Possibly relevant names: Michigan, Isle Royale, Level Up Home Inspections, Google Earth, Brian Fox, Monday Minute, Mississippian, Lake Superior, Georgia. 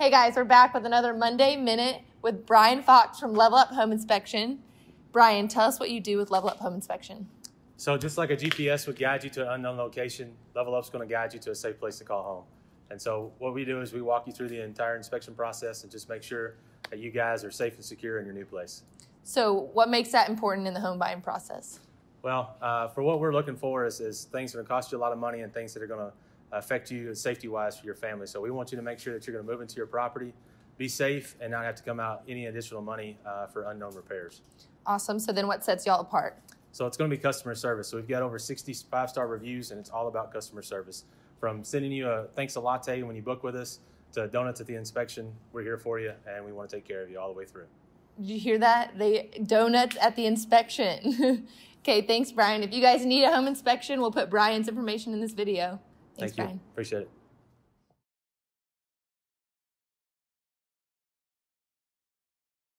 Hey guys, we're back with another Monday Minute with Brian Fox from Level Up Home Inspection. Brian, tell us what you do with Level Up Home Inspection. So just like a GPS would guide you to an unknown location, Level Up's going to guide you to a safe place to call home. And so what we do is we walk you through the entire inspection process and just make sure that you guys are safe and secure in your new place. So what makes that important in the home buying process? Well, for what we're looking for is things that are going to cost you a lot of money and things that are going to affect you safety-wise for your family. So we want you to make sure that you're going to move into your property, be safe, and not have to come out any additional money for unknown repairs. Awesome. So then what sets y'all apart? So it's going to be customer service. So we've got over 60 5-star reviews, and it's all about customer service. From sending you a thanks a latte when you book with us to donuts at the inspection, we're here for you, and we want to take care of you all the way through. Did you hear that? They donuts at the inspection. Okay, thanks, Brian. If you guys need a home inspection, we'll put Brian's information in this video. Thank you. Appreciate it.